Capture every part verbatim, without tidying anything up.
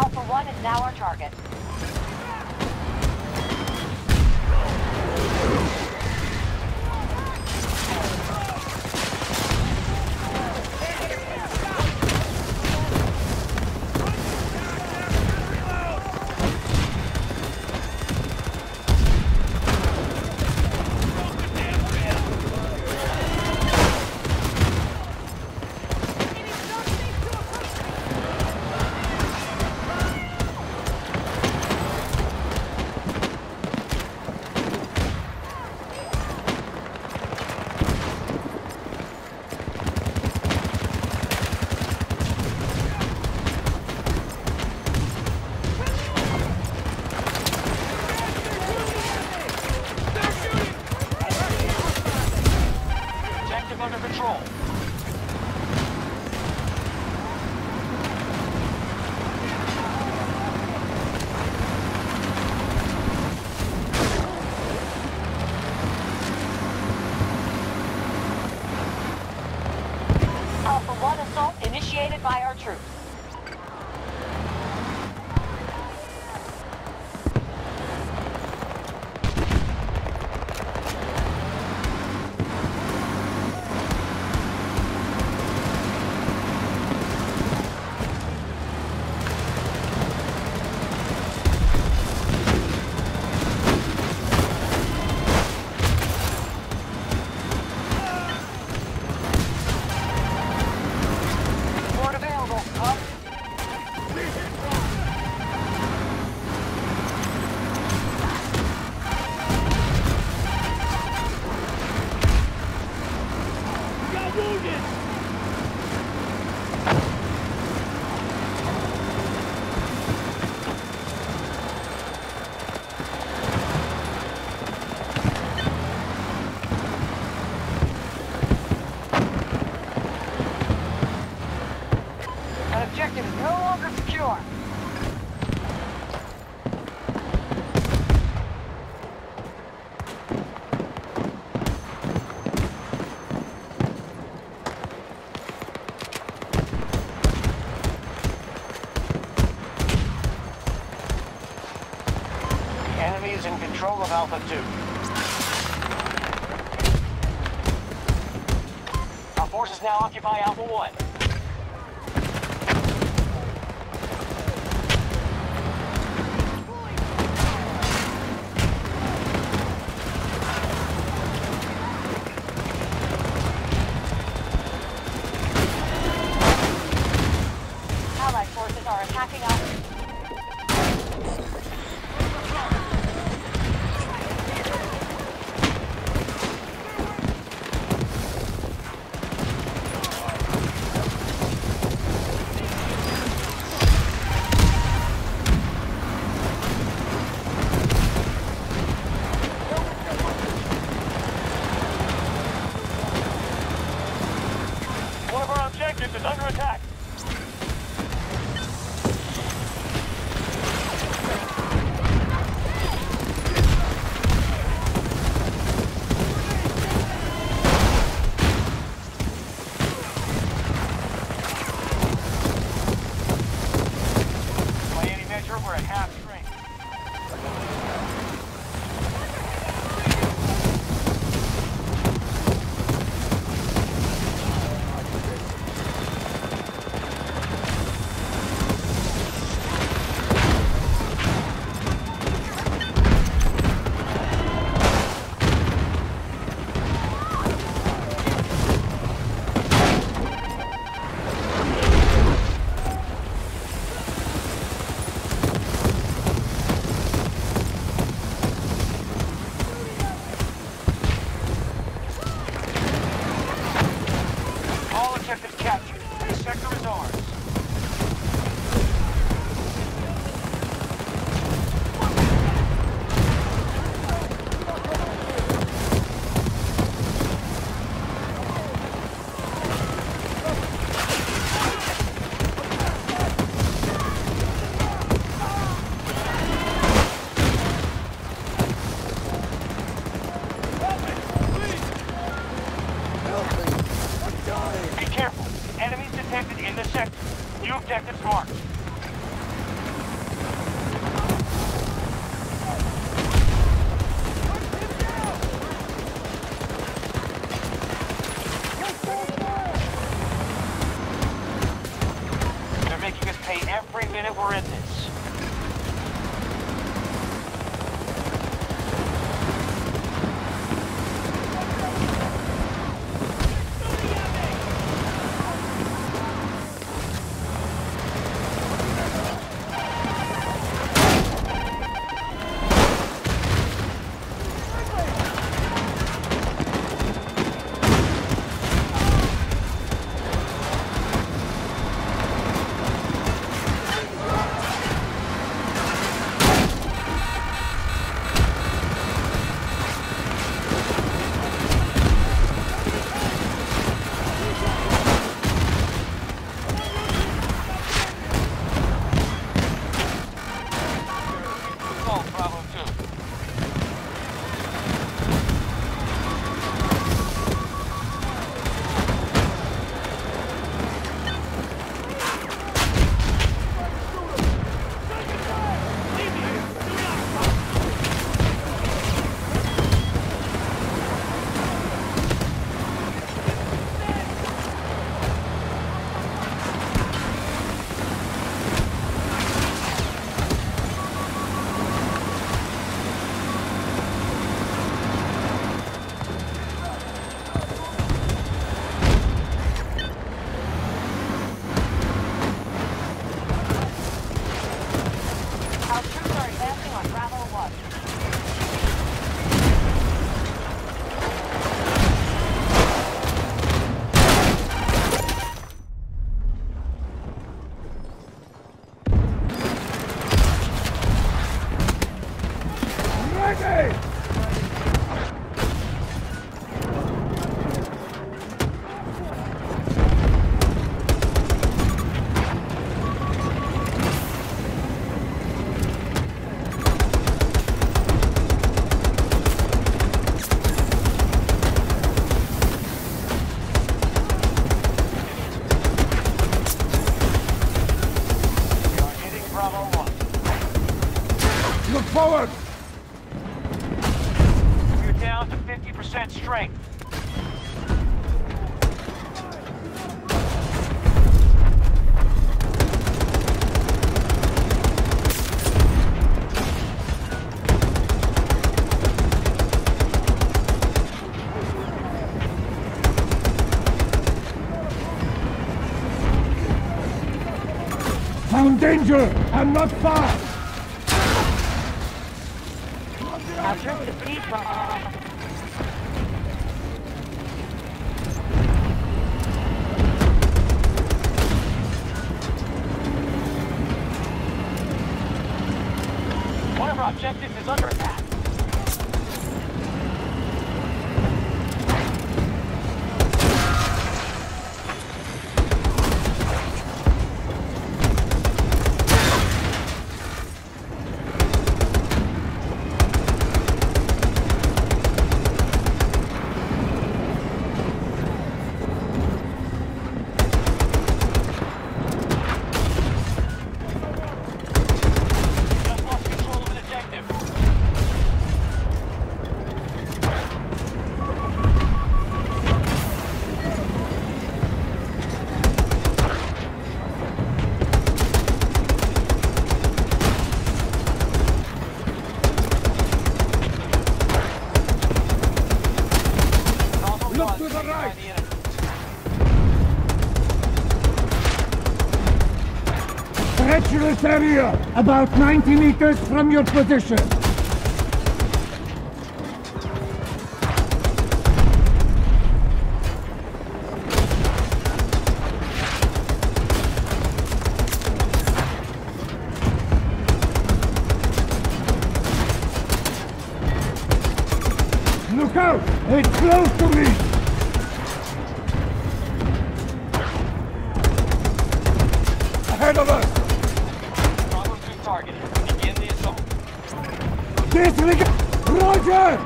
Alpha one is now our target. Initiated by our troops. Control of Alpha two. Our forces now occupy Alpha one. Allied forces are attacking Alpha two. Is under attack. By any measure, we're at half strength. hate every minute we're in this. Forward! We're down to fifty percent strength. Found danger! I'm not far! I'll turn the people off. One of our objectives is under attack. Treacherous area, about ninety meters from your position. Look out! It's close to me! Ahead of us! Targeted. Begin the assault. Disregard! Roger!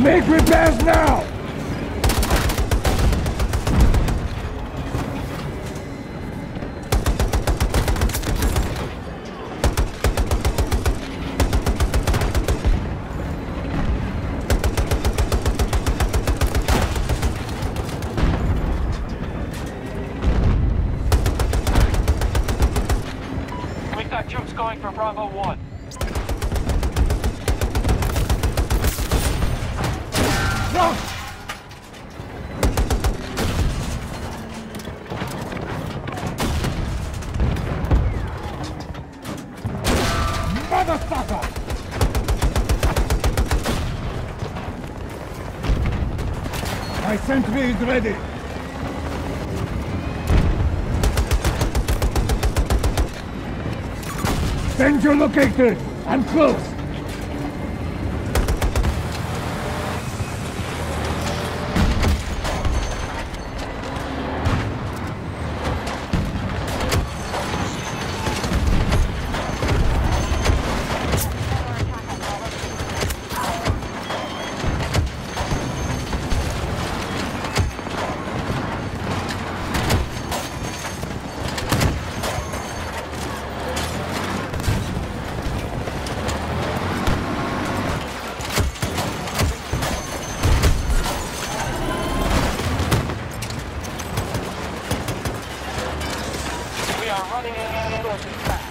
Make repairs now! Calling for Bravo one. No! My sentry is ready. Vengeur located. I'm close. Running out of resources.